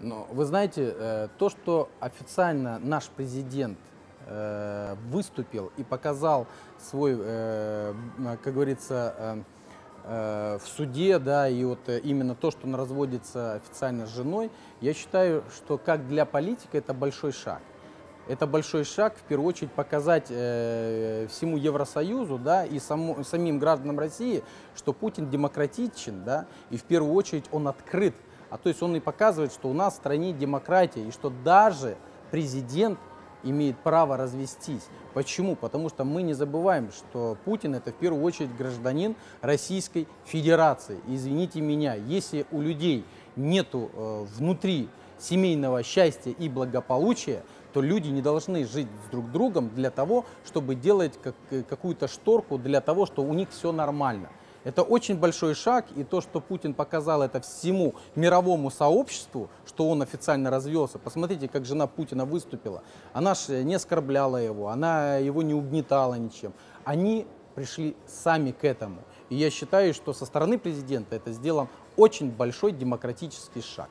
Но вы знаете, то, что официально наш президент выступил и показал свой, как говорится, в суде, да, и вот именно то, что он разводится официально с женой, я считаю, что как для политика это большой шаг. Это большой шаг, в первую очередь, показать всему Евросоюзу, да, и самим гражданам России, что Путин демократичен, да, и в первую очередь он открыт. А то есть он и показывает, что у нас в стране демократия, и что даже президент имеет право развестись. Почему? Потому что мы не забываем, что Путин — это в первую очередь гражданин Российской Федерации. И извините меня, если у людей нету внутри семейного счастья и благополучия, то люди не должны жить друг с другом для того, чтобы делать какую-то шторку, для того, что у них все нормально. Это очень большой шаг, и то, что Путин показал это всему мировому сообществу, что он официально развелся. Посмотрите, как жена Путина выступила. Она же не оскорбляла его, она его не угнетала ничем. Они пришли сами к этому. И я считаю, что со стороны президента это сделан очень большой демократический шаг.